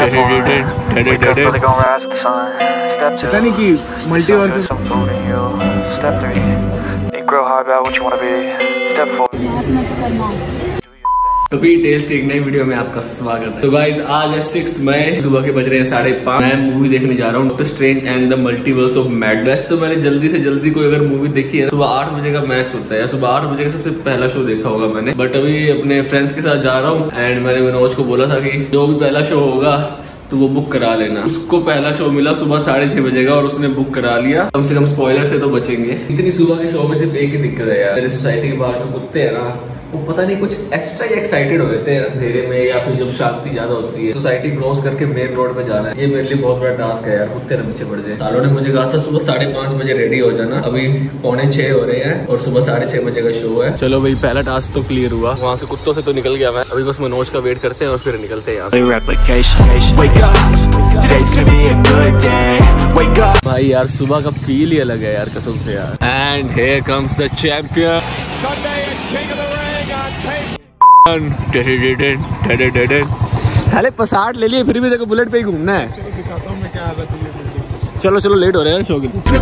पता नहीं कि मल्टीवर्स kabirtales की एक नई वीडियो में आपका स्वागत है। तो गाइस आज है 6 मई, सुबह के बज रहे हैं 5:30। मैं मूवी देखने जा रहा हूँ, doctor strange and the multiverse of madness. तो मैंने जल्दी से जल्दी कोई अगर मूवी देखी है, सुबह 8 बजे का मैक्स होता है, सुबह 8 बजे का सबसे पहला शो देखा होगा मैंने। बट अभी अपने फ्रेंड्स के साथ जा रहा हूँ एंड मैंने मनोज को बोला था कि जो भी पहला शो होगा तो वो बुक करा लेना। उसको पहला शो मिला सुबह 6:30 बजे का और उसने बुक करा लिया। कम से कम स्पॉइलर से तो बचेंगे। इतनी सुबह के शो में सिर्फ एक ही दिक्कत है यार, सोसाइटी के बाहर जो कुत्ते हैं ना, वो पता नहीं कुछ एक्स्ट्रा ही एक्साइटेड हो जाते हैं अंधेरे में, या फिर जब शांति ज्यादा होती है। सोसाइटी क्रॉस करके मेन रोड पे जाना है, ये मेरे लिए बहुत बड़ा टास्क है यार, कुत्ते ना पीछे पड़ जाए। सालों ने मुझे कहा था सुबह 5:30 बजे रेडी हो जाना, अभी 5:45 हो रहे हैं और सुबह 6:30 बजे का शो है। चलो भाई, पहला टास्क तो क्लियर हुआ, वहाँ से कुत्तों से तो निकल गया मैं। अभी बस मनोज का वेट करते हैं और फिर निकलते हैं। भाई यार सुबह का फील ही अलग है यार, कसम से यार। And here comes the champion. साले पसाट ले लिए फिर भी देखो बुलेट पे ही घूमना है। चलो चलो, लेट हो रहे हैं शो के लिए।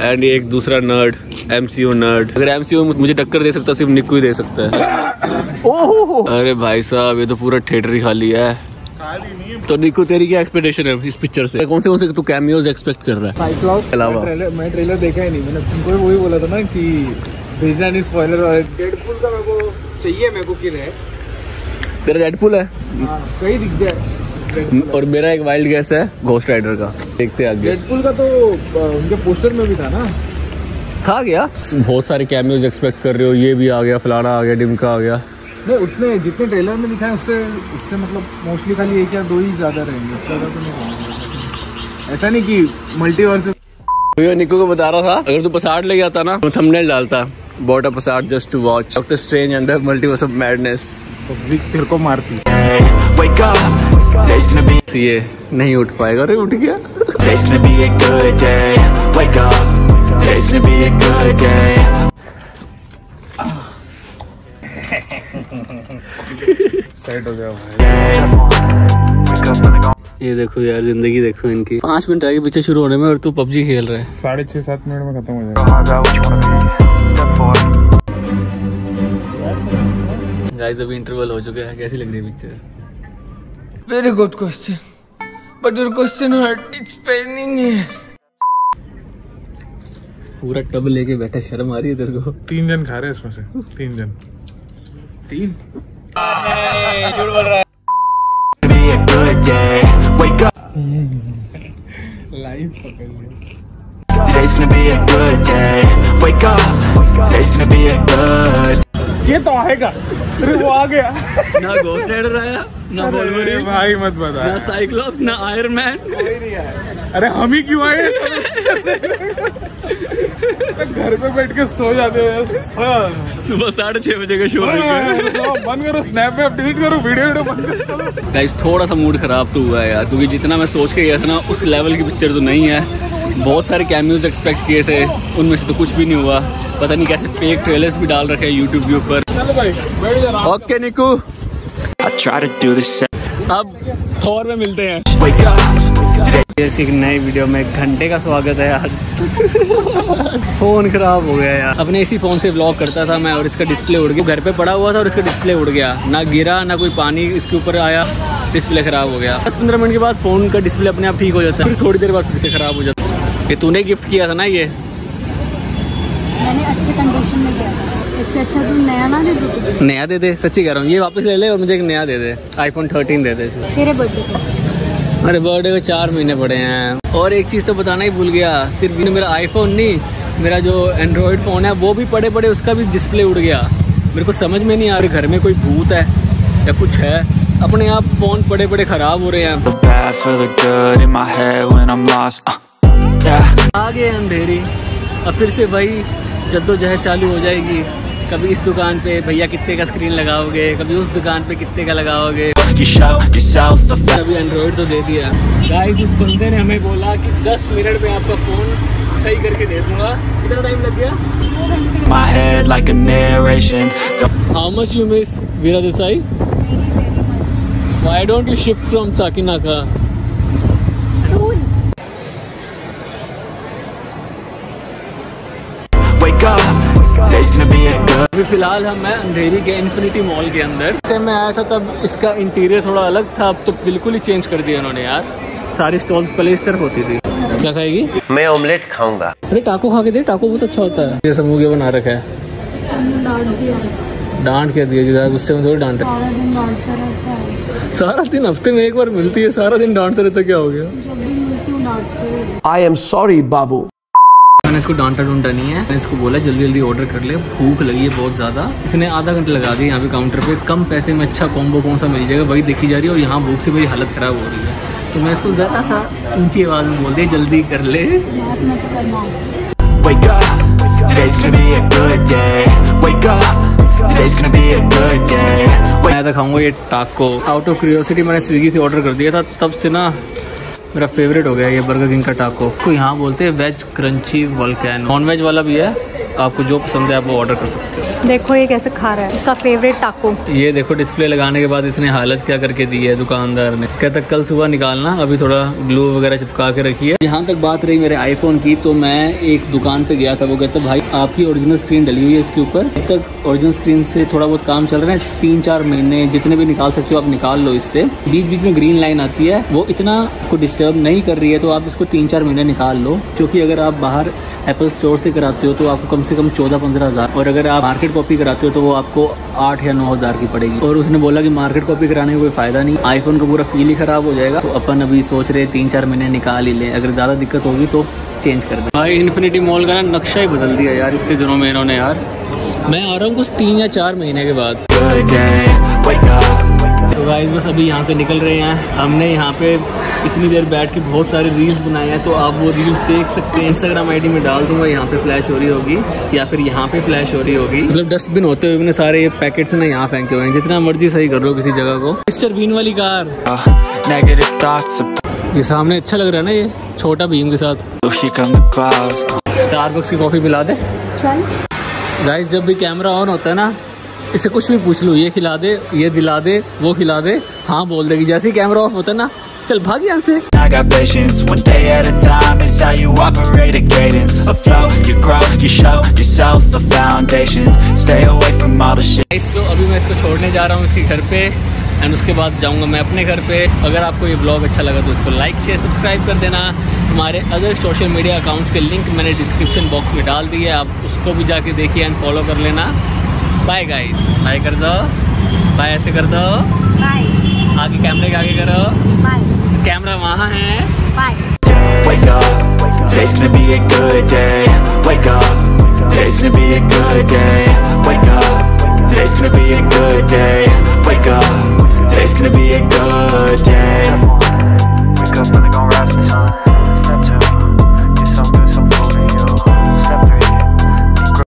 एंड ये एक दूसरा नर्ड, MCU नर्ड। अगर MCU मुझे टक्कर दे सकता सिर्फ निक्कू ही दे सकता है। ओहो अरे भाई साहब, ये तो पूरा थिएटर ही खाली है। तो निक्कू तेरी क्या एक्सपेक्टेशन है इस पिक्चर से? कौन से तू कैमियोज एक्सपेक्ट कर रहा है? साइक्लॉप्स अलावा मैं ट्रेलर देखा ही नहीं, मैंने तुमको वही बोला था ना कि भेजना नहीं स्पॉइलर। और डेडपूल का मेरे को चाहिए, मेरे को किल है। तेरा डेडपूल है कहीं दिख जाए। और मेरा एक वाइल्ड गैस है घोस्ट राइडर का, देखते हैं आगे। डेडपूल का तो उनके पोस्टर में भी था ना, था गया। बहुत सारे कैमियोज एक्सपेक्ट कर रहे हो, ये भी आ गया, फलाना आ गया, डिमका आ गया। नहीं उतने जितने ट्रेलर में दिखाए उससे मतलब मोस्टली खाली एक या दो ही ज्यादा रहेंगे, उससे ज्यादा तो नहीं। ऐसा नहीं कि मल्टीवर्स। निक्को को बता रहा था अगर तू पसाट ले गया था ना, तो थंबनेल डालता, बॉट अ पसाट just to watch doctor strange and the multiverse of madness. तेरे को मारती ये नहीं उठ पाएगा। अरे उठ गया। सेट हो गया भाई। ये देखो यार जिंदगी देखो इनकी। 5 मिनट आगे पीछे शुरू होने में और तू PUBG खेल रहा है। 6.5-7 मिनट में खत्म हो जाएगा। गाइस अभी इंटरवल हो चुका है। कैसी लग रही है picture? Very good question, but your question hurt. It's paining है। पूरा टब लेके बैठा, शर्म आ रही है तेरे को? 3 जन खा रहे हैं इसमें से। 3 जन। 3? झूठ बोल रहा है। Live पकड़ लिया। Today's gonna be a good day. Wake up. Today's gonna be a good. ये तो आएगा, अरे वो आ गया ना। घोस्ट राइडर आया ना, वोल्वरीन भाई मत बता, ना साइक्लॉप, ना आयरन मैन, कोई नहीं आया। अरे हम ही क्यों आए? घर पे बैठ के सो जाते हैं। सुबह 6:30 बजे का शो बंद करो, स्नैप वैप डिलीट करो, वीडियो बंद करो। गाइस थोड़ा सा मूड खराब तो हुआ है यार, क्योंकि जितना मैं सोच के गया था ना उस लेवल की पिक्चर तो नहीं है। बहुत सारे कैमियोज एक्सपेक्ट किए थे, उनमें से तो कुछ भी नहीं हुआ। पता नहीं कैसे फेक ट्रेलर्स भी डाल रखे हैं यूट्यूब के ऊपर। ओके निकू, अब थोर में मिलते हैं। एक नई वीडियो में घंटे का स्वागत है आज। फोन खराब हो गया यार, अपने इसी फोन से व्लॉग करता था मैं और इसका डिस्प्ले उड़ गया। घर पे पड़ा हुआ था और इसका डिस्प्ले उड़ गया, ना गिरा ना कोई पानी इसके ऊपर आया, डिस्प्ले खराब हो गया। 10-15 मिनट के बाद फोन का डिस्प्ले अपने आप ठीक हो जाता है, फिर थोड़ी देर बाद फिर से खराब हो जाता है। तूने गिफ्ट किया था ना ये? मैंने अच्छे कंडीशन में किया था, इससे अच्छा तू नया ना दे दे। नया दे दे, सच्ची कह रहा हूँ। ये वापस ले ले और मुझे एक नया दे दे, आईफोन 13 दे दे। तेरे बर्थडे को? अरे बर्थडे को 4 महीने पड़े हैं। और एक चीज़ तो बताना ही भूल गया, सिर्फ मेरा आईफोन नहीं, मेरा जो एंड्रॉयड फ़ोन है वो भी पड़े पड़े उसका भी डिस्प्ले उड़ गया। मेरे को समझ में नहीं आ रहा घर में कोई भूत है या कुछ है, अपने आप फ़ोन पड़े पड़े ख़राब हो रहे हैं। आगे अंधेरी, अब फिर से वही जद्दोजहद चालू हो जाएगी। कभी इस दुकान पे भैया कितने का स्क्रीन लगाओगे, कभी उस दुकान पे कितने का लगाओगे। अभी एंड्रॉयड तो दे दिया। गाइस उस बंदे ने हमें बोला कि 10 मिनट में आपका फोन सही करके दे दूंगा। कितना टाइम लग गया? like a narration. How much you miss Veera Desai? Very, very much. Why don't you ship from Chakinaka? Soon. Wake up. There's gonna be a girl. अभी फिलहाल हम मैं अंधेरी के इन्फिनिटी मॉल के अंदर जैसे मैं आया था तब इसका इंटीरियर थोड़ा अलग था, अब तो बिल्कुल ही चेंज कर दिया उन्होंने यार। सारी स्टॉल्स पहले इस तरफ होती थी। क्या खाएगी? मैं ऑमलेट खाऊंगा। अरे टाको खा के दे, टाको बहुत अच्छा होता है। ये समूह बना रखा है। डांट क्या दिया जी, गुस्से में थोड़ी डांट है। सारा दिन, हफ्ते में एक बार मिलती है, सारा दिन डांटते रहता, क्या हो गया? आई एम सॉरी बाबू। मैंने इसको डांटा डूंटा नहीं है, मैंने इसको बोला जल्दी जल्दी ऑर्डर कर ले, भूख लगी है बहुत ज़्यादा। इसने आधा घंटा लगा दिया यहाँ पे काउंटर पे। कम पैसे में अच्छा कॉम्बो कौन सा मिल जाएगा वही देखी जा रही है, और यहाँ भूख से मेरी हालत खराब हो रही है। तो मैं इसको ज़रा सा ऊंची आवाज़ में बोल दे जल्दी कर ले। मैं तो खाऊंगा ये टाको। आउट ऑफ क्यूरियोसिटी मैंने स्विगी से ऑर्डर कर दिया था, तब से ना मेरा फेवरेट हो गया ये बर्गर किंग का टाको। तो यहाँ बोलते हैं veg crunchy volcano. Non veg वाला भी है, आपको जो पसंद है आप वो ऑर्डर कर सकते हो। देखो ये कैसे खा रहा है, इसका फेवरेट टाको। ये देखो डिस्प्ले लगाने के बाद इसने हालत क्या करके दी है दुकानदार ने। कहता कल सुबह निकालना, अभी थोड़ा ग्लू वगैरह चिपका के रखिए। यहाँ तक बात रही मेरे आईफोन की, तो मैं एक दुकान पे गया था, वो कहता भाई आपकी ओरिजिनल स्क्रीन डली हुई है इसके ऊपर, अब तक ओरिजिनल स्क्रीन से थोड़ा बहुत काम चल रहा है, 3-4 महीने जितने भी निकाल सकते हो आप निकाल लो। इससे बीच बीच में ग्रीन लाइन आती है, वो इतना डिस्टर्ब नहीं कर रही है, तो आप इसको 3-4 महीने निकाल लो। क्योंकि अगर आप बाहर एप्पल स्टोर से कराते हो तो आपको कम से कम 14-15 हज़ार, और अगर आप मार्केट कॉपी कराते हो तो वो आपको 8 या 9 हज़ार की पड़ेगी। और उसने बोला कि मार्केट कॉपी कराने का कोई फ़ायदा नहीं, आईफोन का पूरा फील ही ख़राब हो जाएगा। तो अपन अभी सोच रहे 3-4 महीने निकाल ही लें, अगर ज़्यादा दिक्कत होगी तो चेंज कर दें। भाई इन्फिनिटी मॉल का ना नक्शा ही बदल दिया यार इतने दिनों में इन्होंने यार। मैं आ रहा हूँ कुछ 3 या 4 महीने के बाद। तो गाइस बस अभी यहाँ से निकल रहे हैं। हमने यहाँ पे इतनी देर बैठ के बहुत सारे रील्स बनाए हैं, तो आप वो रील्स देख सकते हैं। इंस्टाग्राम आईडी में डाल दूंगा, यहाँ पे फ्लैश हो रही होगी या फिर यहाँ पे फ्लैश हो रही होगी। मतलब डस्टबिन होते हुए मैंने सारे पैकेट्स ना यहाँ फेंके हुए हैं, जितना मर्जी सही कर लो किसी जगह को। मिस्टर बीन वाली कार ये सामने अच्छा लग रहा है ना, ये छोटा भीम के साथ। स्टारबक्स की कॉफी पिला दे गाइस। जब भी कैमरा ऑन होता है ना, इससे कुछ भी पूछ लो, ये खिला दे, ये दिला दे, वो खिला दे, हाँ बोल देगी। जैसे ही कैमरा ऑफ होता है ना, चल भाग यहाँ से। So, अभी मैं इसको छोड़ने जा रहा हूँ इसके घर पे, एंड उसके बाद जाऊँगा मैं अपने घर पे। अगर आपको ये ब्लॉग अच्छा लगा तो इसको लाइक शेयर सब्सक्राइब कर देना। हमारे अदर सोशल मीडिया अकाउंट्स के लिंक मैंने डिस्क्रिप्शन बॉक्स में डाल दिए, आप उसको भी जाके देखिए एंड फॉलो कर लेना। बाय गाइस, बाय कर दो, बाय ऐसे कर दो, बाय आगे कैमरे के आगे करो, बाय कैमरा वहाँ है, bye. Wake up, today's gonna be a good day. Wake up, today's gonna be a good day. Wake up, today's gonna be a good day. Wake up, today's gonna be a good day.